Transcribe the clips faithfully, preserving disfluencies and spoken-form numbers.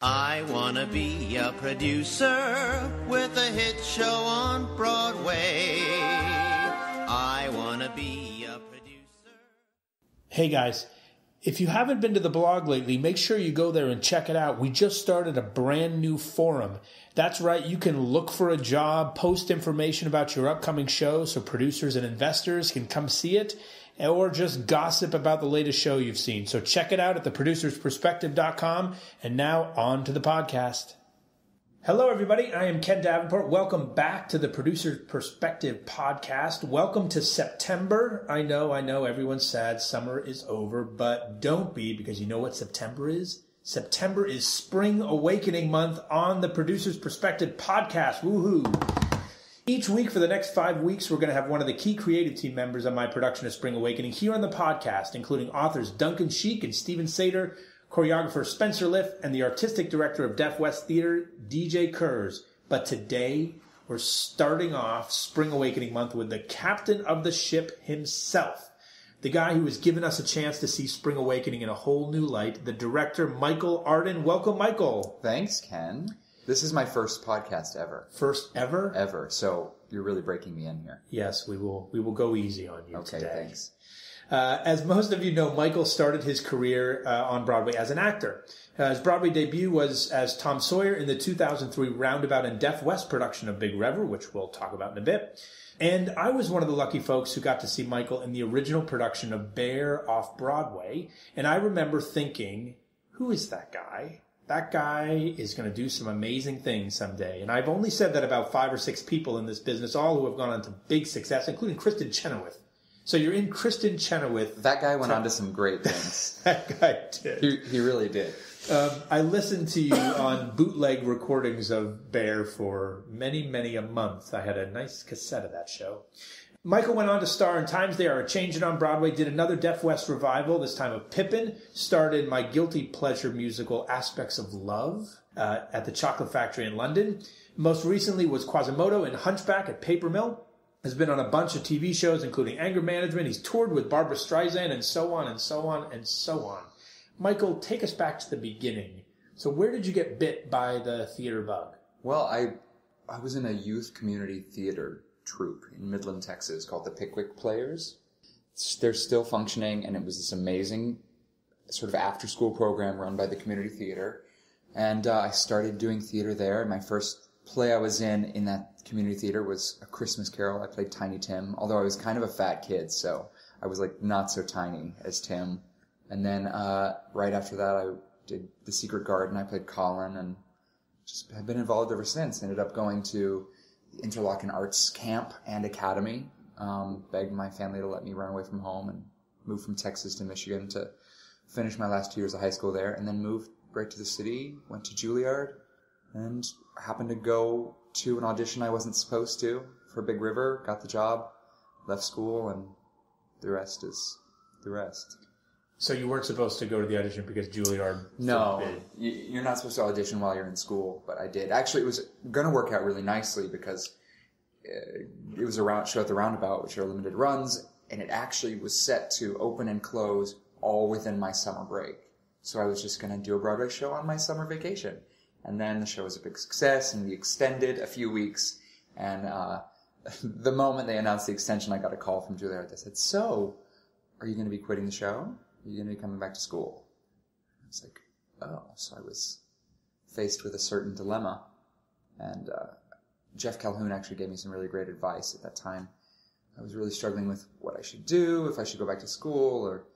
I wanna be a producer with a hit show on Broadway. I wanna be a producer. Hey guys, if you haven't been to the blog lately, make sure you go there and check it out. We just started a brand new forum. That's right, you can look for a job, post information about your upcoming show so producers and investors can come see it, or just gossip about the latest show you've seen. So check it out at the producers perspective dot com. And now on to the podcast. Hello, everybody. I am Ken Davenport. Welcome back to the Producer's Perspective podcast. Welcome to September. I know, I know, everyone's sad. Summer is over, but don't be, because you know what September is? September is Spring Awakening Month on the Producer's Perspective podcast. Woohoo! Each week for the next five weeks, we're going to have one of the key creative team members on my production of Spring Awakening here on the podcast, including authors Duncan Sheik and Steven Sater, choreographer Spencer Liff, and the artistic director of Deaf West Theatre, D J Kurz. But today, we're starting off Spring Awakening Month with the captain of the ship himself, the guy who has given us a chance to see Spring Awakening in a whole new light, the director Michael Arden. Welcome, Michael. Thanks, Ken. This is my first podcast ever. First ever? Ever. So you're really breaking me in here. Yes, we will we will go easy on you okay, today. Okay, thanks. Uh, as most of you know, Michael started his career uh, on Broadway as an actor. Uh, his Broadway debut was as Tom Sawyer in the two thousand three Roundabout and Deaf West production of Big River, which we'll talk about in a bit. And I was one of the lucky folks who got to see Michael in the original production of Bare off Broadway. And I remember thinking, who is that guy? That guy is going to do some amazing things someday. And I've only said that about five or six people in this business, all who have gone on to big success, including Kristen Chenoweth. So you're in Kristen Chenoweth. That guy went Ten- on to some great things. That guy did. He, he really did. Um, I listened to you on bootleg recordings of Bare for many, many a month. I had a nice cassette of that show. Michael went on to star in Times They Are a-Changin' on Broadway, did another Deaf West revival, this time of Pippin, starred in my guilty pleasure musical Aspects of Love uh, at the Chocolate Factory in London. Most recently was Quasimodo in Hunchback at Paper Mill. Has been on a bunch of T V shows, including Anger Management. He's toured with Barbra Streisand and so on and so on and so on. Michael, take us back to the beginning. So where did you get bit by the theater bug? Well, I, I was in a youth community theater troupe in Midland, Texas, called the Pickwick Players. They're still functioning, and it was this amazing sort of after-school program run by the community theater. And uh, I started doing theater there. My first play I was in in that community theater was A Christmas Carol. I played Tiny Tim, although I was kind of a fat kid, so I was like not so tiny as Tim. And then uh, right after that, I did The Secret Garden. I played Colin, and just have been involved ever since. Ended up going to Interlochen Arts Camp and Academy. Um, begged my family to let me run away from home and move from Texas to Michigan to finish my last two years of high school there, and then moved right to the city, went to Juilliard, and happened to go to an audition I wasn't supposed to for Big River, got the job, left school, and the rest is the rest. So you weren't supposed to go to the audition because Juilliard... No, you're not supposed to audition while you're in school, but I did. Actually, it was going to work out really nicely because it was a show at the Roundabout, which are limited runs, and it actually was set to open and close all within my summer break. So I was just going to do a Broadway show on my summer vacation. And then the show was a big success, and we extended a few weeks. And uh, the moment they announced the extension, I got a call from Juilliard that said, "So, are you going to be quitting the show? You're going to be coming back to school." I was like, oh. So I was faced with a certain dilemma. And uh, Jeff Calhoun actually gave me some really great advice at that time. I was really struggling with what I should do, if I should go back to school or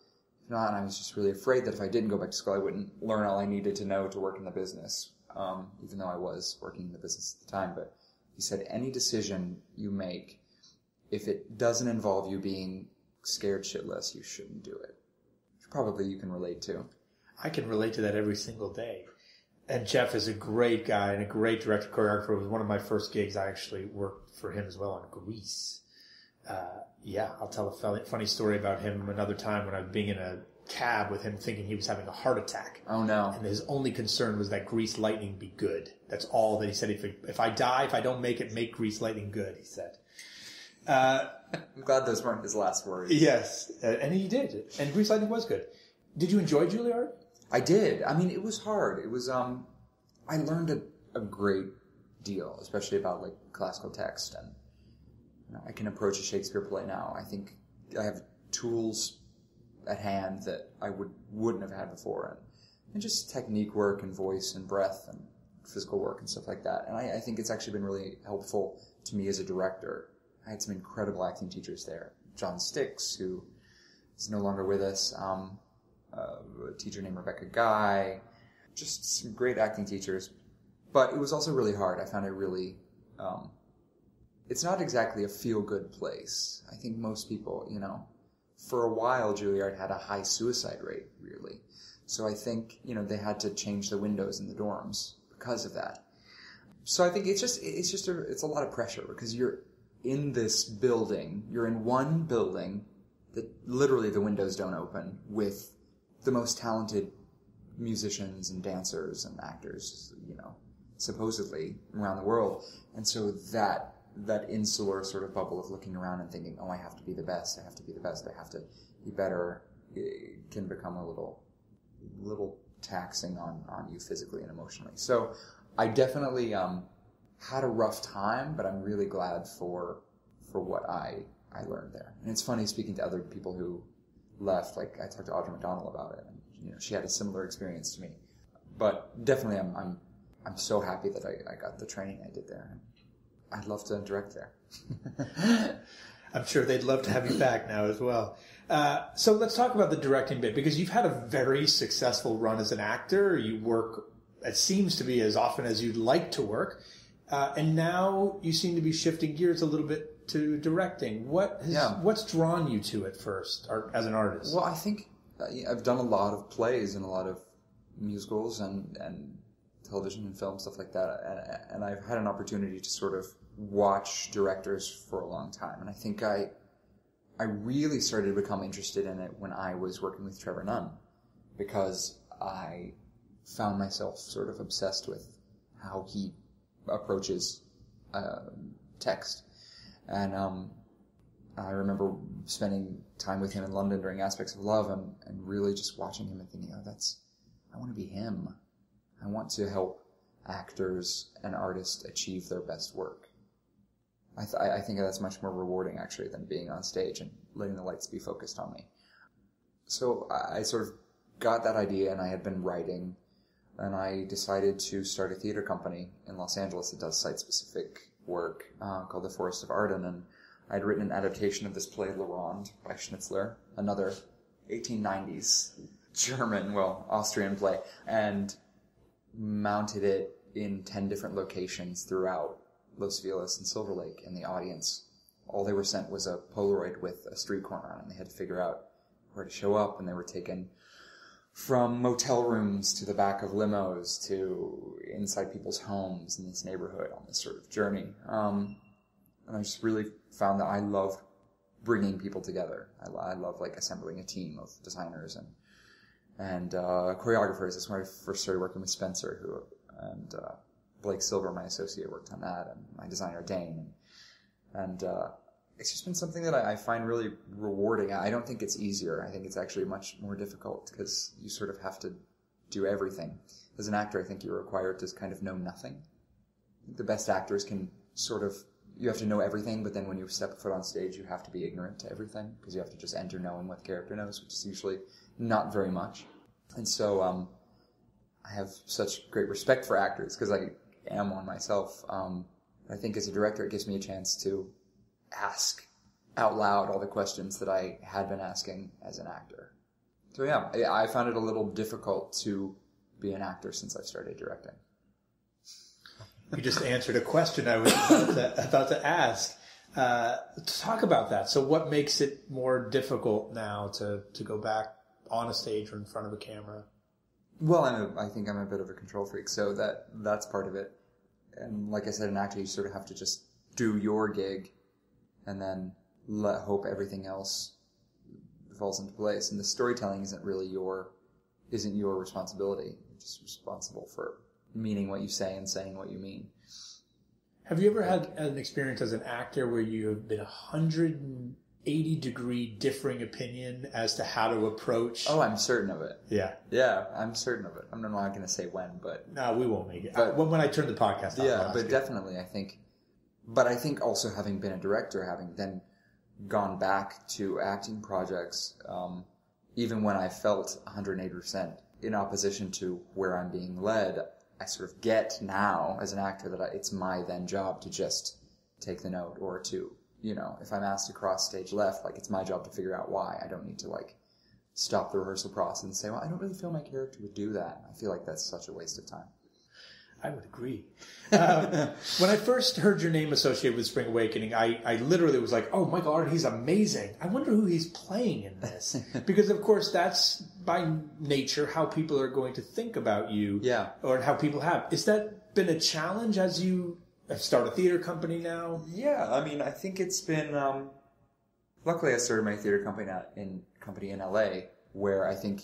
if not. And I was just really afraid that if I didn't go back to school, I wouldn't learn all I needed to know to work in the business, um, even though I was working in the business at the time. But he said, any decision you make, if it doesn't involve you being scared shitless, you shouldn't do it. Probably you can relate to. I can relate to that every single day. And Jeff is a great guy and a great director choreographer. It was one of my first gigs. I actually worked for him as well on Grease. Uh, yeah, I'll tell a funny story about him another time when I was being in a cab with him thinking he was having a heart attack. Oh, no. And his only concern was that Grease Lightning be good. That's all that he said. If, if I die, if I don't make it, make Grease Lightning good, he said. Uh, I'm glad those weren't his last words. Yes, and he did. And Grease Lightning was good. Did you enjoy Juilliard? I did. I mean, it was hard. It was um, I learned a, a great deal, especially about like classical text, and you know, I can approach a Shakespeare play now. I think I have tools at hand that I would wouldn't have had before, and, and just technique work and voice and breath and physical work and stuff like that. And I, I think it's actually been really helpful to me as a director. I had some incredible acting teachers there. John Stix, who is no longer with us, um, uh, a teacher named Rebecca Guy, just some great acting teachers. But it was also really hard. I found it really, um, it's not exactly a feel-good place. I think most people, you know, for a while, Juilliard had a high suicide rate, really. So I think, you know, they had to change the windows in the dorms because of that. So I think it's just, it's just, a, it's a lot of pressure because you're in this building, you're in one building that literally the windows don't open with the most talented musicians and dancers and actors, you know, supposedly around the world. And so that, that insular sort of bubble of looking around and thinking, oh, I have to be the best, I have to be the best, I have to be better, it can become a little, little taxing on, on you physically and emotionally. So I definitely um, had a rough time, but I'm really glad for for what I, I learned there. And it's funny speaking to other people who left, like I talked to Audra McDonald about it, and you know, she had a similar experience to me. But definitely I'm I'm, I'm so happy that I, I got the training I did there. I'd love to direct there. I'm sure they'd love to have you back now as well. Uh, so let's talk about the directing bit, because you've had a very successful run as an actor. You work, it seems to be, as often as you'd like to work. Uh, and now you seem to be shifting gears a little bit to directing. What has, yeah. What's drawn you to it first, or, as an artist? Well, I think I've done a lot of plays and a lot of musicals and, and television and film, stuff like that. And, and I've had an opportunity to sort of watch directors for a long time. And I think I I really started to become interested in it when I was working with Trevor Nunn, because I found myself sort of obsessed with how he approaches uh, text. And um, I remember spending time with him in London during Aspects of Love, and, and really just watching him and thinking, oh, that's, I want to be him. I want to help actors and artists achieve their best work. I, th I think that's much more rewarding, actually, than being on stage and letting the lights be focused on me. So I, I sort of got that idea, and I had been writing, and I decided to start a theater company in Los Angeles that does site-specific work uh, called The Forest of Arden, and I had written an adaptation of this play, La Ronde, by Schnitzler, another eighteen nineties German, well, Austrian play, and mounted it in ten different locations throughout Los Feliz and Silver Lake, and the audience, all they were sent was a Polaroid with a street corner on it, and they had to figure out where to show up, and they were taken from motel rooms to the back of limos to inside people's homes in this neighborhood on this sort of journey. Um, and I just really found that I love bringing people together. I, I love like assembling a team of designers and and uh, choreographers. That's when I first started working with Spencer, who and uh, Blake Silver, my associate, worked on that, and my designer Dane. And, and uh, it's just been something that I, I find really rewarding. I don't think it's easier. I think it's actually much more difficult because you sort of have to do everything. As an actor, I think you're required to kind of know nothing. The best actors can sort of, you have to know everything, but then when you step foot on stage, you have to be ignorant to everything because you have to just enter knowing what the character knows, which is usually not very much. And so um, I have such great respect for actors because I am one myself. Um, I think as a director, it gives me a chance to ask out loud all the questions that I had been asking as an actor. So yeah, I found it a little difficult to be an actor since I started directing. You just answered a question I was about to, about to ask. Uh, to talk about that. So what makes it more difficult now to, to go back on a stage or in front of a camera? Well, I'm a, I think I'm a bit of a control freak, so that that's part of it. And like I said, an actor, you sort of have to just do your gig and then let hope everything else falls into place. And the storytelling isn't really your, isn't your responsibility. You're just responsible for meaning what you say and saying what you mean. Have you ever had an experience as an actor where you have been a hundred eighty degree differing opinion as to how to approach. Oh, I'm certain of it. Yeah. Yeah, I'm certain of it. I'm not going to say when, but... No, we won't make it. But, I, when I turn the podcast on. Yeah, but definitely, I think... But I think also having been a director, having then gone back to acting projects, um, even when I felt one hundred eight percent in opposition to where I'm being led, I sort of get now as an actor that I, it's my then job to just take the note or to... You know, if I'm asked to cross stage left, like, it's my job to figure out why. I don't need to, like, stop the rehearsal process and say, well, I don't really feel my character would do that. I feel like that's such a waste of time. I would agree. um, when I first heard your name associated with Spring Awakening, I, I literally was like, oh, Michael Arden, he's amazing. I wonder who he's playing in this. Because, of course, that's by nature how people are going to think about you. Yeah. Or how people have. Has that been a challenge as you... I've started a theater company now. Yeah, I mean, I think it's been... Um, luckily, I started my theater company in company in L A, where I think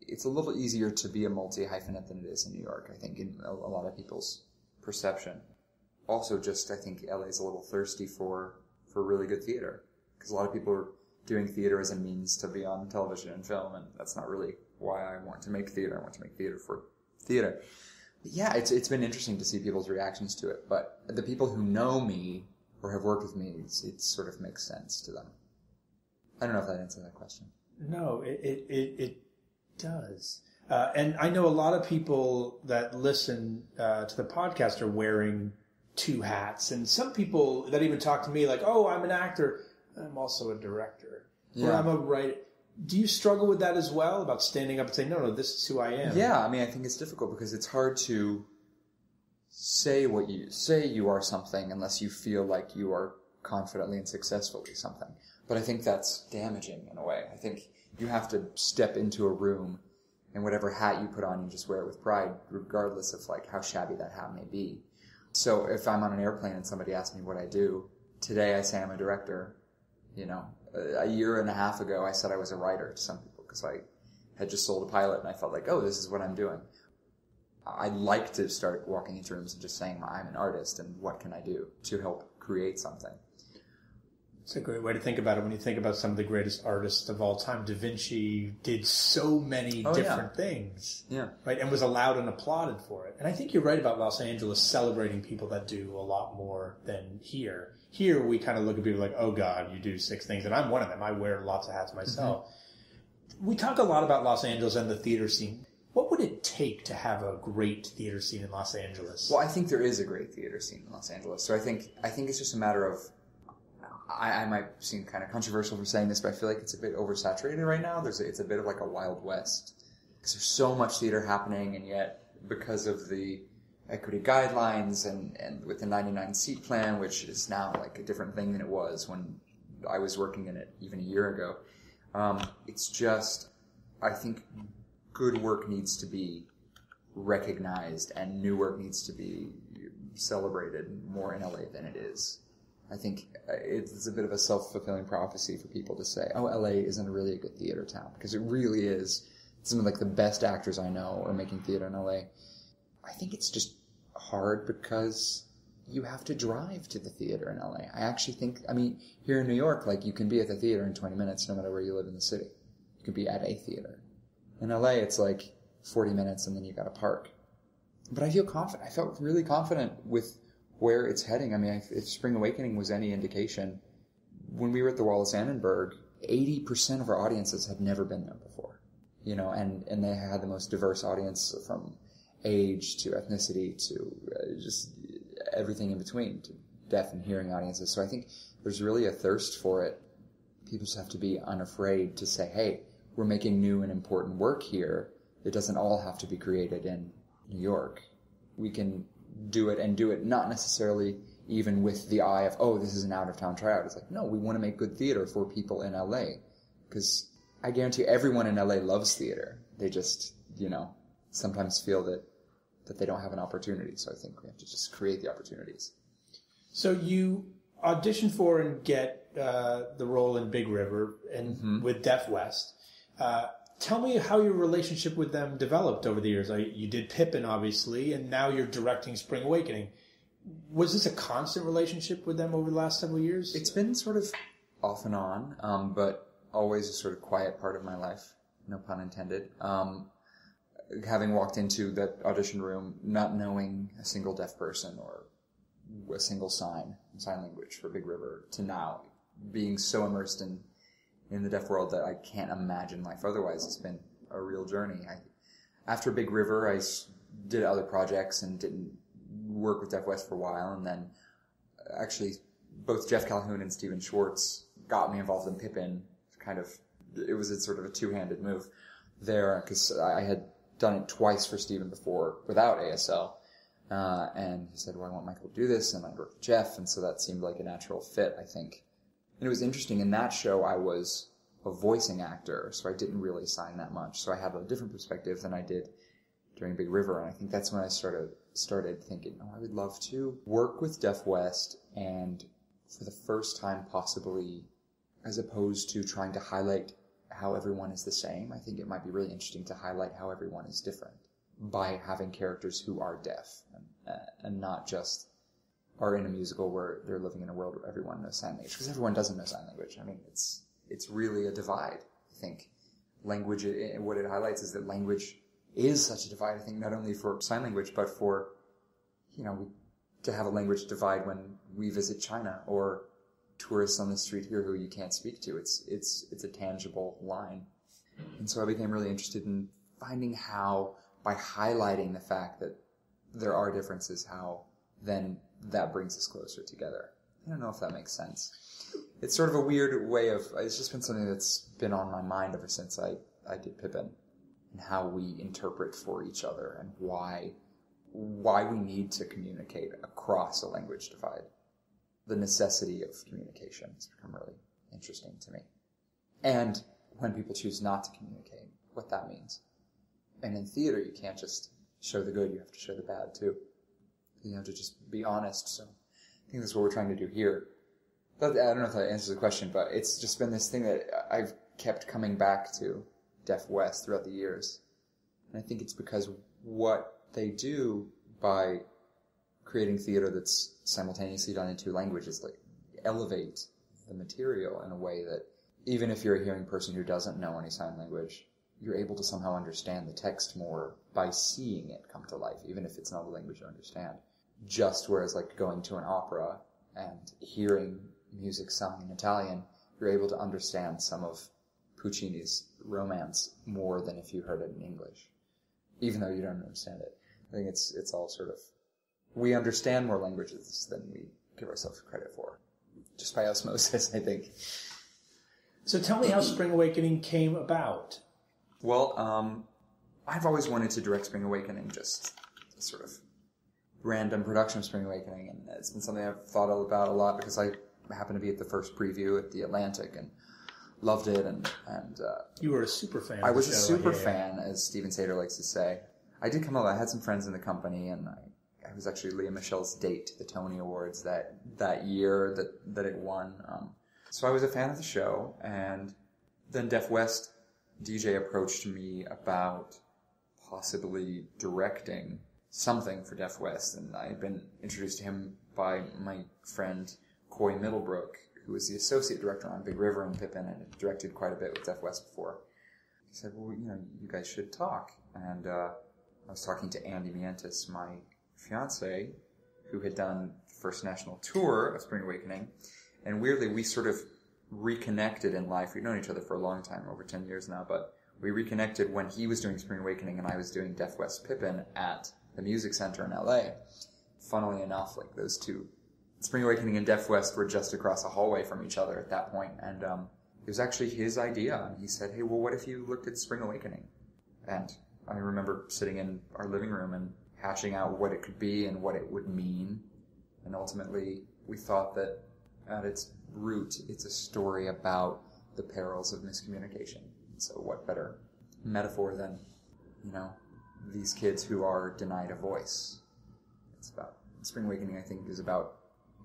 it's a little easier to be a multi-hyphenate than it is in New York, I think, in a, a lot of people's perception. Also, just, I think L A's a little thirsty for, for really good theater, because a lot of people are doing theater as a means to be on television and film, and that's not really why I want to make theater. I want to make theater for theater. Yeah, it's it's been interesting to see people's reactions to it, but the people who know me or have worked with me, it's, it sort of makes sense to them. I don't know if that answered that question. No, it it it, it does. Uh, and I know a lot of people that listen uh, to the podcast are wearing two hats, and some people that even talk to me like, "Oh, I'm an actor. I'm also a director. Yeah. Or I'm a writer." Do you struggle with that as well, about standing up and saying, no, no, this is who I am? Yeah, I mean, I think it's difficult because it's hard to say what you say you are something unless you feel like you are confidently and successfully something. But I think that's damaging in a way. I think you have to step into a room and whatever hat you put on, you just wear it with pride, regardless of like how shabby that hat may be. So if I'm on an airplane and somebody asks me what I do, today I say I'm a director, you know. A year and a half ago, I said I was a writer to some people because I had just sold a pilot and I felt like, oh, this is what I'm doing. I'd like to start walking into rooms and just saying, I'm an artist and what can I do to help create something? It's a great way to think about it when you think about some of the greatest artists of all time. Da Vinci did so many oh, different yeah. things. Yeah. Right? And was allowed and applauded for it. And I think you're right about Los Angeles celebrating people that do a lot more than here. Here, we kind of look at people like, oh, God, you do six things. And I'm one of them. I wear lots of hats myself. Mm-hmm. We talk a lot about Los Angeles and the theater scene. What would it take to have a great theater scene in Los Angeles? Well, I think there is a great theater scene in Los Angeles. So I think I think it's just a matter of... I, I might seem kind of controversial for saying this, but I feel like it's a bit oversaturated right now. There's a, It's a bit of like a Wild West. Because there's so much theater happening, and yet because of the... equity guidelines and, and with the ninety-nine seat plan, which is now like a different thing than it was when I was working in it even a year ago. Um, it's just, I think good work needs to be recognized and new work needs to be celebrated more in L A than it is. I think it's a bit of a self-fulfilling prophecy for people to say, oh, L A isn't really a good theater town, because it really is. Some of like the best actors I know are making theater in L A. I think it's just hard because you have to drive to the theater in L A. I actually think, I mean, here in New York, like, you can be at the theater in twenty minutes no matter where you live in the city. You can be at a theater. In L A, it's like forty minutes and then you got to park. But I feel confident. I felt really confident with where it's heading. I mean, if Spring Awakening was any indication, when we were at the Wallace Annenberg, eighty percent of our audiences had never been there before. You know, and, and they had the most diverse audience from... age to ethnicity to uh, just everything in between, to deaf and hearing audiences. So I think there's really a thirst for it. People just have to be unafraid to say, hey, we're making new and important work here. It doesn't all have to be created in New York. We can do it and do it not necessarily even with the eye of, oh, this is an out-of-town tryout. It's like, no, we want to make good theater for people in L A, because I guarantee everyone in L A loves theater. They just, you know, sometimes feel that that they don't have an opportunity. So I think we have to just create the opportunities. So you audition for and get uh, the role in Big River and mm-hmm. with Deaf West. Uh, tell me how your relationship with them developed over the years. I, you did Pippin, obviously, and now you're directing Spring Awakening. Was this a constant relationship with them over the last several years? It's been sort of off and on, um, but always a sort of quiet part of my life, no pun intended. Um, having walked into that audition room, not knowing a single deaf person or a single sign, sign language for Big River, to now being so immersed in, in the deaf world that I can't imagine life otherwise. It's been a real journey. I, after Big River, I did other projects and didn't work with Deaf West for a while, and then actually both Jeff Calhoun and Steven Schwartz got me involved in Pippin. Kind of, it was a sort of a two-handed move there, because I had done it twice for Steven before without A S L, uh, and he said, well, I want Michael to do this, and I worked with Jeff, and so that seemed like a natural fit, I think. And it was interesting, in that show I was a voicing actor, so I didn't really sign that much, so I had a different perspective than I did during Big River, and I think that's when I started, started thinking, oh, I would love to work with Deaf West, and for the first time possibly, as opposed to trying to highlight how everyone is the same, I think it might be really interesting to highlight how everyone is different by having characters who are deaf and, uh, and not just are in a musical where they're living in a world where everyone knows sign language, because everyone doesn't know sign language. I mean, it's it's really a divide, I think. Language, it, what it highlights is that language is such a divide, I think, not only for sign language, but for, you know, we, to have a language divide when we visit China or tourists on the street here who you can't speak to. It's it's it's a tangible line. And so I became really interested in finding how, by highlighting the fact that there are differences, how then that brings us closer together. I don't know if that makes sense. It's sort of a weird way of, it's just been something that's been on my mind ever since I, I did Pippin, and how we interpret for each other and why why we need to communicate across a language divide. The necessity of communication has become really interesting to me. And when people choose not to communicate, what that means. And in theater, you can't just show the good, you have to show the bad too. You have to just be honest. So I think that's what we're trying to do here. But I don't know if that answers the question, but it's just been this thing that I've kept coming back to, Deaf West, throughout the years. And I think it's because what they do by creating theater that's simultaneously done in two languages, like, elevate the material in a way that even if you're a hearing person who doesn't know any sign language, you're able to somehow understand the text more by seeing it come to life, even if it's not a language you understand. Just whereas, like, going to an opera and hearing music sung in Italian, you're able to understand some of Puccini's romance more than if you heard it in English, even though you don't understand it. I think it's it's all sort of... We understand more languages than we give ourselves credit for, just by osmosis, I think. So tell me how Spring Awakening came about. Well, um, I've always wanted to direct Spring Awakening, just a sort of random production of Spring Awakening, and it's been something I've thought about a lot because I happened to be at the first preview at the Atlantic and loved it. And, and uh, you were a super fan. I was a super fan, as Steven Sater likes to say. I did come over. I had some friends in the company, and I... It was actually Lea Michele's date to the Tony Awards that, that year that, that it won. Um, so I was a fan of the show, and then Deaf West D J approached me about possibly directing something for Deaf West, and I had been introduced to him by my friend Coy Middlebrook, who was the associate director on Big River and Pippin, and had directed quite a bit with Deaf West before. He said, well, you know, you guys should talk. And uh, I was talking to Andy Mientis, my fiance, who had done the first national tour of Spring Awakening, and weirdly we sort of reconnected in life. We'd known each other for a long time, over ten years now, but we reconnected when he was doing Spring Awakening and I was doing Deaf West Pippin at the Music Center in L A. Funnily enough, like, those two, Spring Awakening and Deaf West, were just across the hallway from each other at that point, and um, it was actually his idea, and he said, hey, well, what if you looked at Spring Awakening? And I remember sitting in our living room and hashing out what it could be and what it would mean. And ultimately, we thought that at its root, it's a story about the perils of miscommunication. So what better metaphor than, you know, these kids who are denied a voice. It's about... Spring Awakening, I think, is about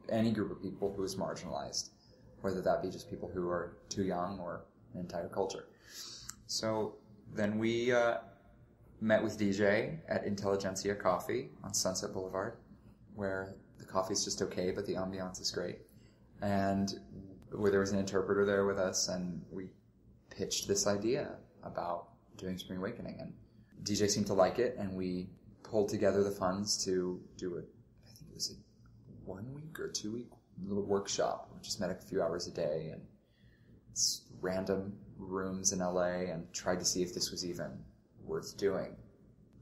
any group of people who is marginalized, whether that be just people who are too young or an entire culture. So then we... Uh, met with D J at Intelligentsia Coffee on Sunset Boulevard, where the coffee's just okay, but the ambiance is great. And where there was an interpreter there with us, and we pitched this idea about doing Spring Awakening, and D J seemed to like it, and we pulled together the funds to do it. I think it was a one week or two week little workshop. We just met a few hours a day and random rooms in L A and tried to see if this was even worth doing.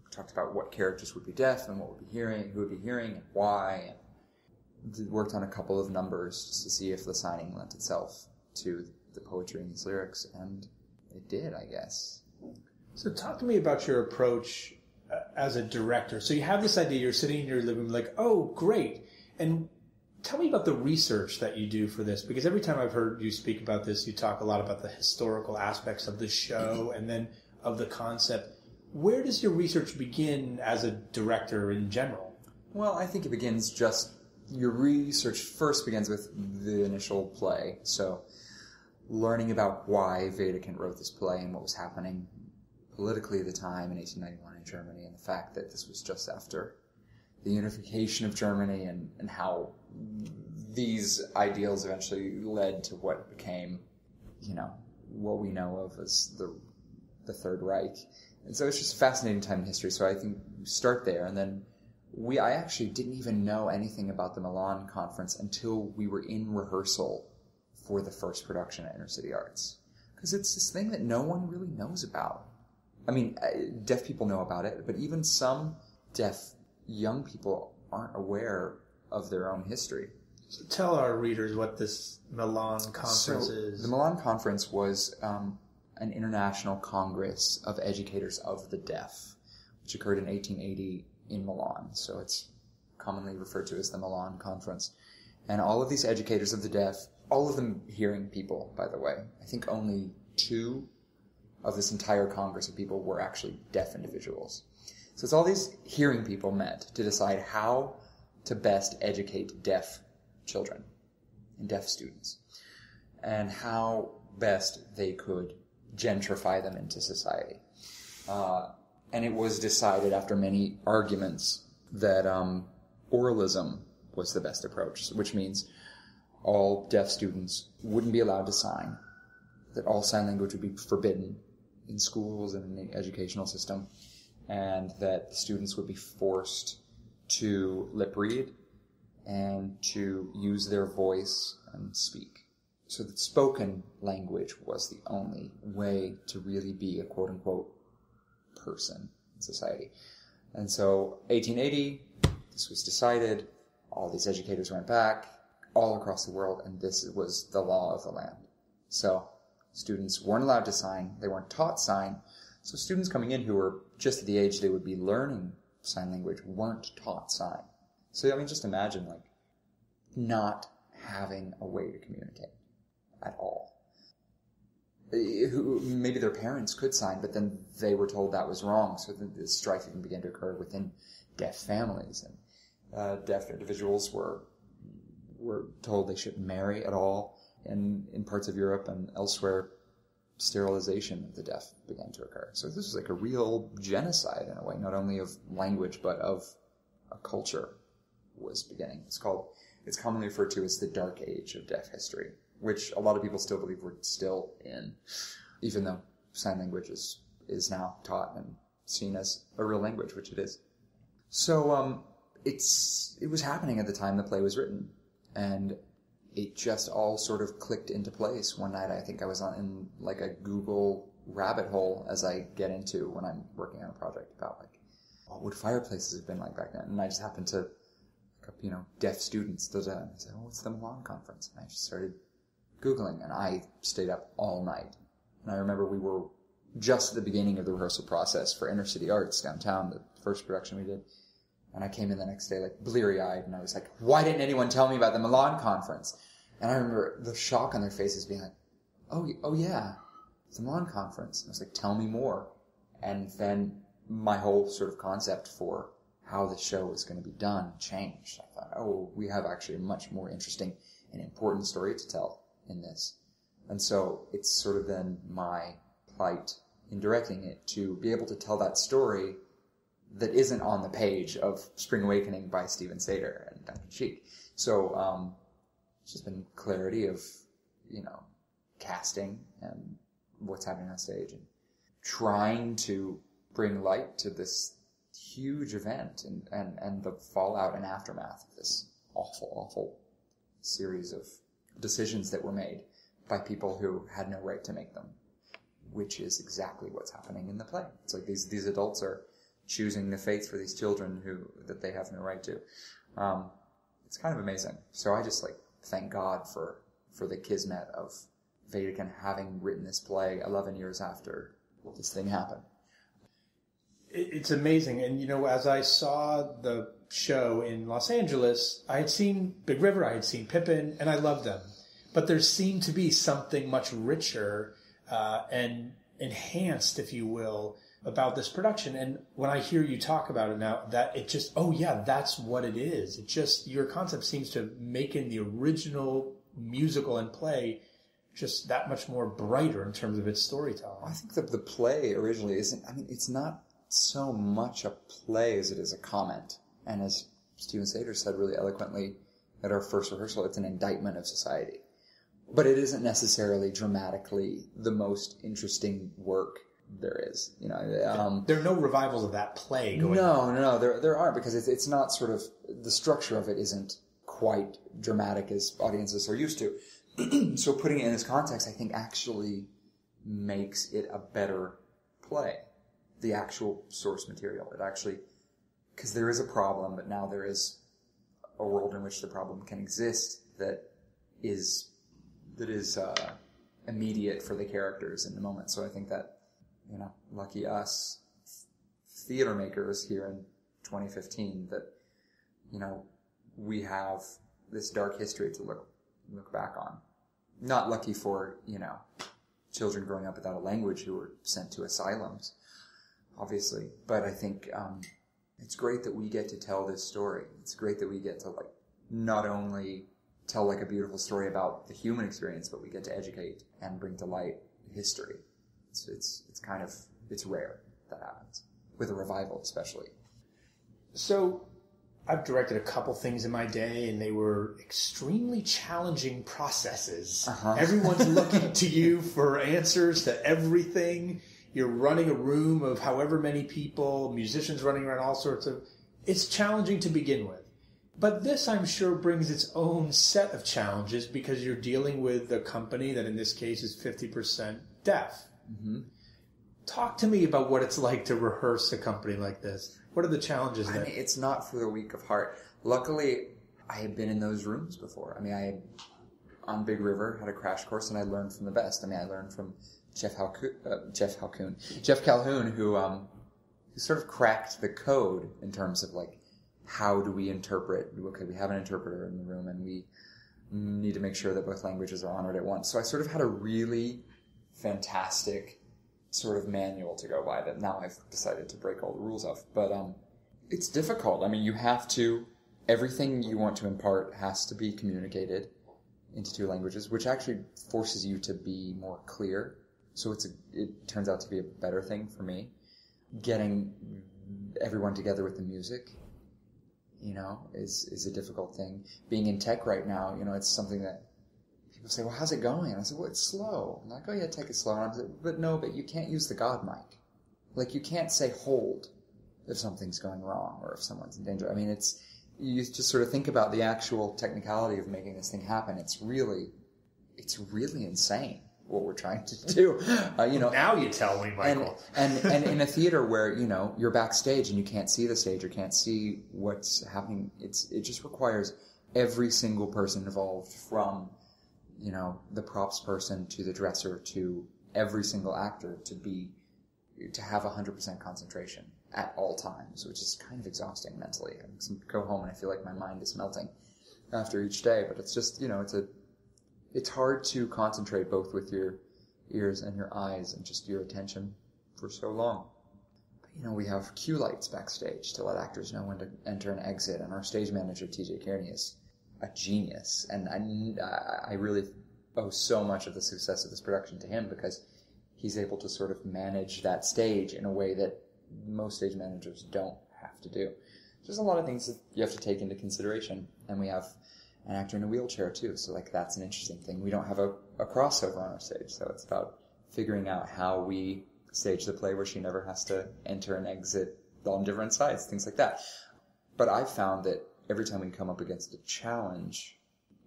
We talked about what characters would be deaf and what would be hearing, who would be hearing and why, and worked on a couple of numbers just to see if the signing lent itself to the poetry in these lyrics, and it did, I guess. So talk to me about your approach uh, as a director. So you have this idea, you're sitting in your living room like, oh, great. And tell me about the research that you do for this, because every time I've heard you speak about this, you talk a lot about the historical aspects of the show and then of the concept. Where does your research begin as a director in general? Well, I think it begins just, your research first begins with the initial play. So learning about why Wedekind wrote this play and what was happening politically at the time in eighteen ninety-one in Germany, and the fact that this was just after the unification of Germany, and, and how these ideals eventually led to what became, you know, what we know of as the the Third Reich. And so it's just a fascinating time in history. So I think we start there, and then we I actually didn't even know anything about the Milan Conference until we were in rehearsal for the first production at Inner City Arts, because it's this thing that no one really knows about. I mean, deaf people know about it, but even some deaf young people aren't aware of their own history. So tell our readers what this Milan Conference so, is. The Milan Conference was um, an international congress of educators of the deaf, which occurred in eighteen eighty in Milan. So it's commonly referred to as the Milan Conference. And all of these educators of the deaf, all of them hearing people, by the way, I think only two of this entire Congress of people were actually deaf individuals. So it's all these hearing people met to decide how to best educate deaf children and deaf students, and how best they could gentrify them into society. Uh, and it was decided after many arguments that um, oralism was the best approach, which means all deaf students wouldn't be allowed to sign, that all sign language would be forbidden in schools and in the educational system, and that students would be forced to lip read and to use their voice and speak. So that spoken language was the only way to really be a quote-unquote person in society. And so eighteen eighty, this was decided, all these educators went back all across the world, and this was the law of the land. So students weren't allowed to sign, they weren't taught sign, so students coming in who were just at the age they would be learning sign language weren't taught sign. So, I mean, just imagine, like, not having a way to communicate at all. Maybe their parents could sign, but then they were told that was wrong, so then this strife even began to occur within deaf families, and uh, deaf individuals were, were told they shouldn't marry at all, and in parts of Europe and elsewhere, sterilization of the deaf began to occur. So this was like a real genocide in a way, not only of language, but of a culture was beginning. It's called, it's commonly referred to as the Dark Age of Deaf History, which a lot of people still believe we're still in, even though sign language is, is now taught and seen as a real language, which it is. So um, it's it was happening at the time the play was written, and it just all sort of clicked into place. One night I think I was on in like a Google rabbit hole, as I get into when I'm working on a project, about like, what would fireplaces have been like back then? And I just happened to look up, you know, deaf students. Da, da, and I said, oh, what's the Milan Conference? And I just started Googling, and I stayed up all night. And I remember we were just at the beginning of the rehearsal process for Inner City Arts downtown, the first production we did. And I came in the next day, like, bleary-eyed, and I was like, why didn't anyone tell me about the Milan Conference? And I remember the shock on their faces being like, oh, oh yeah, it's the Milan Conference. And I was like, tell me more. And then my whole sort of concept for how the show was going to be done changed. I thought, oh, we have actually a much more interesting and important story to tell in this. And so it's sort of then my plight in directing it to be able to tell that story that isn't on the page of Spring Awakening by Steven Sater and Duncan Sheik. So um, it's just been clarity of you know, casting and what's happening on stage and trying to bring light to this huge event and, and, and the fallout and aftermath of this awful, awful series of decisions that were made by people who had no right to make them, which is exactly what's happening in the play. It's like these, these adults are choosing the fates for these children who that they have no right to. Um, it's kind of amazing. So I just like thank God for, for the kismet of Vatican having written this play eleven years after this thing happened. It's amazing. And, you know, as I saw the show in Los Angeles, I had seen Big River, I had seen Pippin, and I loved them. But there seemed to be something much richer uh, and enhanced, if you will, about this production. And when I hear you talk about it now, that it just, oh, yeah, that's what it is. It just, your concept seems to make in the original musical and play just that much more brighter in terms of its storytelling. I think that the play originally isn't, I mean, it's not so much a play as it is a comment. And as Steven Sater said really eloquently at our first rehearsal, it's an indictment of society. But it isn't necessarily dramatically the most interesting work there is. You know, um, there are no revivals of that play going no, on. No, no, there there aren't, because it's, it's not sort of, the structure of it isn't quite dramatic as audiences are used to. So putting it in this context, I think, actually makes it a better play, the actual source material. It actually, because there is a problem, but now there is a world in which the problem can exist that is that is uh, immediate for the characters in the moment. So I think that, you know, lucky us theater makers here in twenty fifteen that, you know, we have this dark history to look look back on. Not lucky for, you know, children growing up without a language who were sent to asylums, obviously. But I think um, it's great that we get to tell this story. It's great that we get to, like, not only tell, like, a beautiful story about the human experience, but we get to educate and bring to light history. It's, it's, it's kind of, it's rare that happens, with a revival especially. So I've directed a couple things in my day, and they were extremely challenging processes. Uh-huh. Everyone's looking to you for answers to everything. You're running a room of however many people, musicians running around, all sorts of... It's challenging to begin with. But this, I'm sure, brings its own set of challenges because you're dealing with a company that, in this case, is fifty percent deaf. Mm-hmm. Talk to me about what it's like to rehearse a company like this. What are the challenges there? I mean, it's not for the weak of heart. Luckily, I had been in those rooms before. I mean, I had, on Big River, had a crash course, and I learned from the best. I mean, I learned from Jeff Halco- uh, Jeff Calhoun, Jeff Calhoun, who um, who sort of cracked the code in terms of, like, how do we interpret? Okay, we have an interpreter in the room, and we need to make sure that both languages are honored at once. So I sort of had a really fantastic sort of manual to go by that now I've decided to break all the rules of. But um, it's difficult. I mean, you have to... Everything you want to impart has to be communicated into two languages, which actually forces you to be more clear. So it's a, it turns out to be a better thing for me. Getting everyone together with the music, you know, is, is a difficult thing. Being in tech right now, you know, it's something that people say, well, how's it going? And I said, well, it's slow. I'm like, oh, yeah, tech is slow. And I said, but no, but you can't use the God mic. Like, you can't say hold if something's going wrong or if someone's in danger. I mean, it's, you just sort of think about the actual technicality of making this thing happen. It's really, it's really insane what we're trying to do. Uh, you know, now you tell me, Michael. And, and, and in a theater where, you know, you're backstage and you can't see the stage or can't see what's happening, it's, it just requires every single person involved, from, you know, the props person to the dresser to every single actor, to be, to have one hundred percent concentration at all times, which is kind of exhausting mentally. I go home and I feel like my mind is melting after each day, but it's just, you know, it's a, it's hard to concentrate both with your ears and your eyes and just your attention for so long. But, you know, we have cue lights backstage to let actors know when to enter and exit, and our stage manager, T J Kearney, is a genius. And I, I really owe so much of the success of this production to him, because he's able to sort of manage that stage in a way that most stage managers don't have to do. There's a lot of things that you have to take into consideration, and we have an actor in a wheelchair too. So like that's an interesting thing. We don't have a, a crossover on our stage. So it's about figuring out how we stage the play where she never has to enter and exit on different sides, things like that. But I've found that every time we come up against a challenge,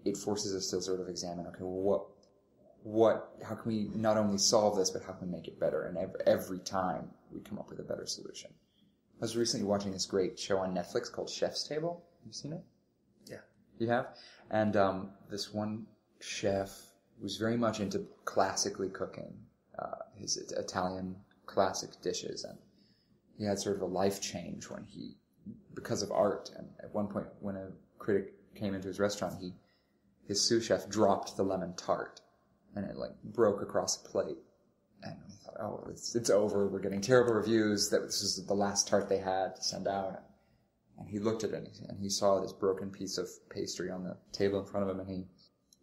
it forces us to sort of examine, okay, well, what, what, how can we not only solve this, but how can we make it better? And every, every time we come up with a better solution. I was recently watching this great show on Netflix called Chef's Table. Have you seen it? Yeah. You have? And um, this one chef was very much into classically cooking uh, his Italian classic dishes. And he had sort of a life change when he, because of art. And at one point, when a critic came into his restaurant, he his sous chef dropped the lemon tart, and it like broke across a plate. And we thought, oh, it's, it's over. We're getting terrible reviews. That this is the last tart they had to send out. And he looked at it, and he saw this broken piece of pastry on the table in front of him, and he,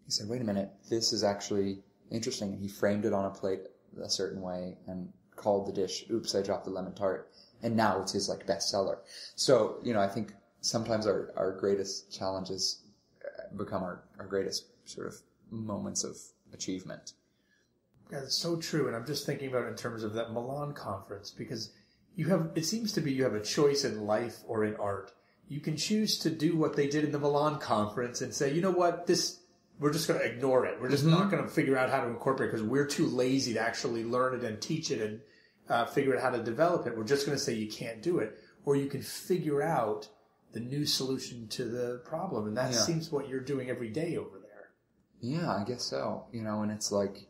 he said, wait a minute, this is actually interesting. And he framed it on a plate a certain way and called the dish, oops, I dropped the lemon tart. And now it's his like bestseller. So, you know, I think sometimes our, our greatest challenges become our, our greatest sort of moments of achievement. Yeah, that's so true. And I'm just thinking about it in terms of that Milan conference, because you have, it seems to be you have a choice in life or in art. You can choose to do what they did in the Milan conference and say, you know what, this, we're just going to ignore it. We're just mm-hmm. not going to figure out how to incorporate it because we're too lazy to actually learn it and teach it and uh, figure out how to develop it. We're just going to say you can't do it. Or you can figure out the new solution to the problem. And that yeah. seems what you're doing every day over there. Yeah, I guess so. You know, and it's like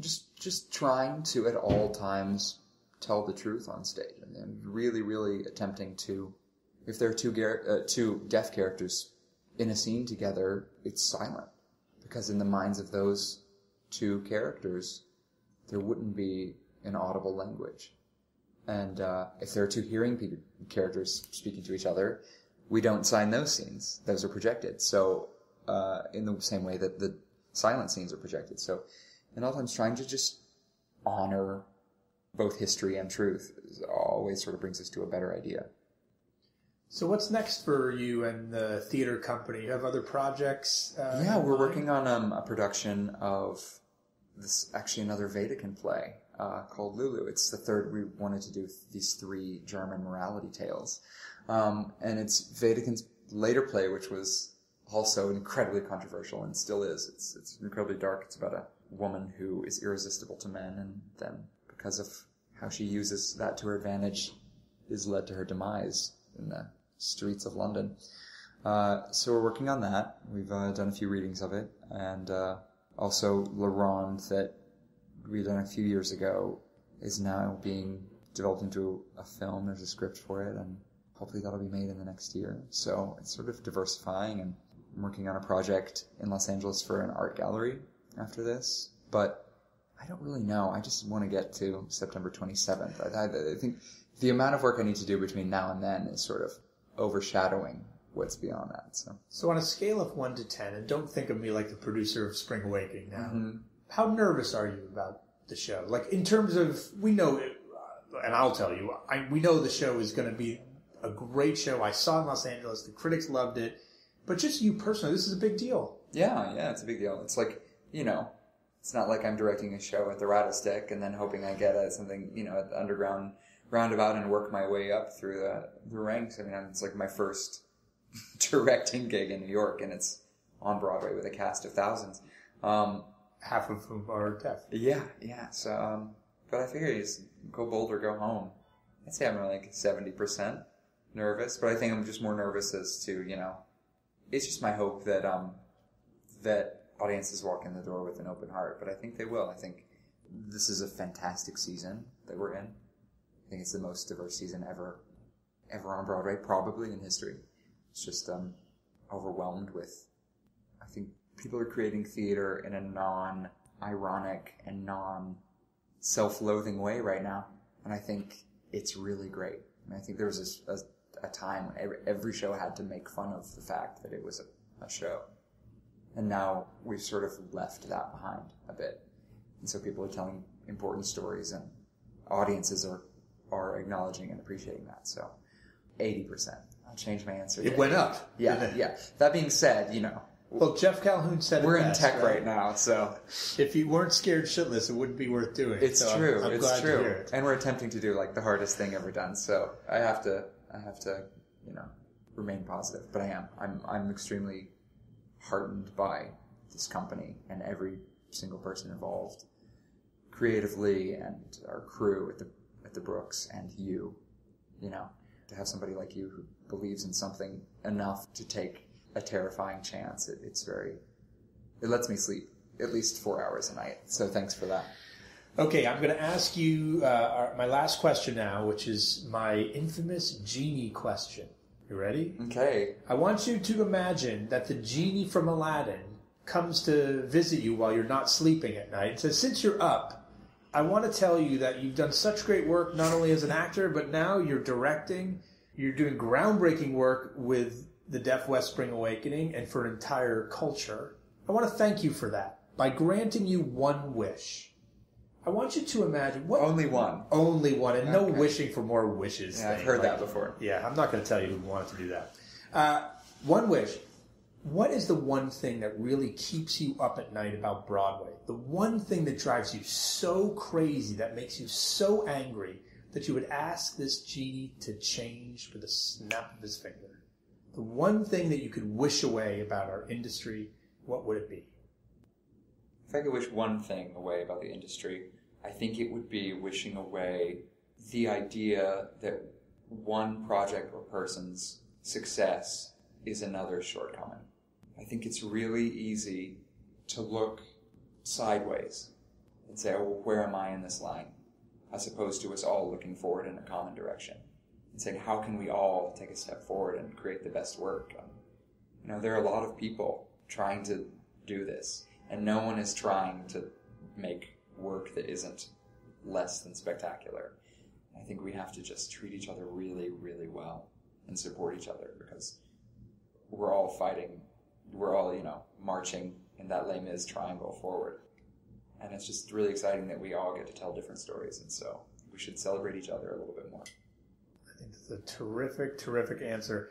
just just trying to at all times tell the truth on stage, and then really, really attempting to, if there are two gar- uh, two deaf characters in a scene together, it's silent. Because in the minds of those two characters, there wouldn't be an audible language. And uh, if there are two hearing pe- characters speaking to each other, we don't sign those scenes. Those are projected. So uh, in the same way that the silent scenes are projected. So, and oftentimes trying to just honor both history and truth always sort of brings us to a better idea. So what's next for you and the theater company? You have other projects? Uh, yeah, we're working on um, a production of this, actually another Vatican play uh, called Lulu. It's the third we wanted to do, these three German morality tales. Um, and it's Vatican's later play, which was also incredibly controversial and still is. It's, it's incredibly dark. It's about a woman who is irresistible to men, and then because of how she uses that to her advantage is led to her demise in the streets of London. Uh, so we're working on that. We've uh, done a few readings of it, and uh, also La Ronde that we done a few years ago is now being developed into a film. There's a script for it, and hopefully that'll be made in the next year. So it's sort of diversifying, and I'm working on a project in Los Angeles for an art gallery after this, but I don't really know. I just want to get to September twenty-seventh. I, I think the amount of work I need to do between now and then is sort of overshadowing what's beyond that. So, so on a scale of one to ten, and don't think of me like the producer of Spring Awakening now, mm-hmm. how nervous are you about the show? Like in terms of, we know, and I'll tell you, I, we know the show is going to be a great show. I saw it in Los Angeles. The critics loved it. But just you personally, this is a big deal. Yeah, yeah, it's a big deal. It's like, you know, it's not like I'm directing a show at the Rattlestick and then hoping I get at something, you know, at the underground roundabout and work my way up through the, the ranks. I mean, it's like my first directing gig in New York, and it's on Broadway with a cast of thousands. Um, Half of whom are deaf. Yeah, yeah. So, um, but I figure you just go bold or go home. I'd say I'm like seventy percent nervous, but I think I'm just more nervous as to, you know, it's just my hope that, um, that audiences walk in the door with an open heart, but I think they will. I think this is a fantastic season that we're in. I think it's the most diverse season ever, ever on Broadway, probably in history. It's just um, overwhelmed with, I think people are creating theater in a non-ironic and non-self-loathing way right now, and I think it's really great. And I think there was a, a, a time when every, every show had to make fun of the fact that it was a, a show. And now we've sort of left that behind a bit. And so people are telling important stories, and audiences are, are acknowledging and appreciating that. So eighty percent. I'll change my answer. It went up. Yeah, yeah. That being said, you know, Well, Jeff Calhoun said we're it best, in tech right? right now, so if you weren't scared shitless, it wouldn't be worth doing. It's so true. I'm, I'm it's glad true. To hear it. And we're attempting to do like the hardest thing ever done. So I have to, I have to, you know, remain positive. But I am. I'm, I'm extremely heartened by this company and every single person involved, creatively, and our crew at the at the Brooks, and you, you know, to have somebody like you who believes in something enough to take a terrifying chance. It, it's very, it lets me sleep at least four hours a night. So thanks for that. Okay, I'm going to ask you uh, our, my last question now, which is my infamous genie question. You ready? Okay. I want you to imagine that the genie from Aladdin comes to visit you while you're not sleeping at night and says, since you're up, I want to tell you that you've done such great work, not only as an actor, but now you're directing, you're doing groundbreaking work with the Deaf West Spring Awakening and for an entire culture. I want to thank you for that by granting you one wish. I want you to imagine what only one, only one, and okay. no wishing for more wishes. Yeah, thing. I've heard like, that before. Yeah, I'm not going to tell you who wanted to do that. Uh, one wish. What is the one thing that really keeps you up at night about Broadway? The one thing that drives you so crazy, that makes you so angry, that you would ask this genie to change with a snap of his finger? The one thing that you could wish away about our industry, what would it be? If I could wish one thing away about the industry, I think it would be wishing away the idea that one project or person's success is another shortcoming. I think it's really easy to look sideways and say, oh, where am I in this line? As opposed to us all looking forward in a common direction. And saying, how can we all take a step forward and create the best work? Um, you know, there are a lot of people trying to do this, and no one is trying to make work that isn't less than spectacular. I think we have to just treat each other really, really well and support each other, because we're all fighting, we're all, you know, marching in that Les Mis triangle forward. And it's just really exciting that we all get to tell different stories, and so we should celebrate each other a little bit more. It's a terrific, terrific answer.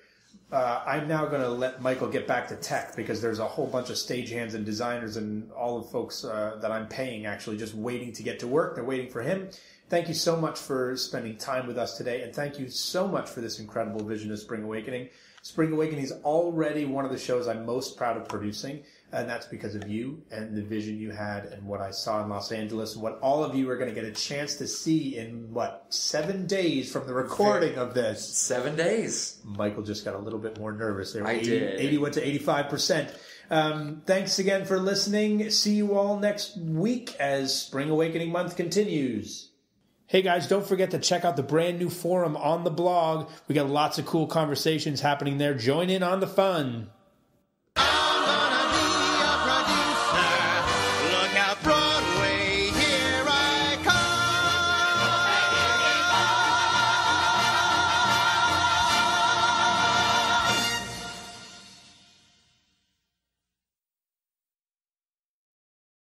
Uh, I'm now going to let Michael get back to tech, because there's a whole bunch of stagehands and designers and all the folks uh, that I'm paying actually just waiting to get to work. They're waiting for him. Thank you so much for spending time with us today, and thank you so much for this incredible vision of Spring Awakening. Spring Awakening is already one of the shows I'm most proud of producing, and that's because of you and the vision you had and what I saw in Los Angeles and what all of you are going to get a chance to see in, what, seven days from the recording of this. Seven days. Michael just got a little bit more nervous there. I did. eighty-one to eighty-five percent. Um, thanks again for listening. See you all next week as Spring Awakening Month continues. Hey guys, don't forget to check out the brand new forum on the blog. We got lots of cool conversations happening there. Join in on the fun.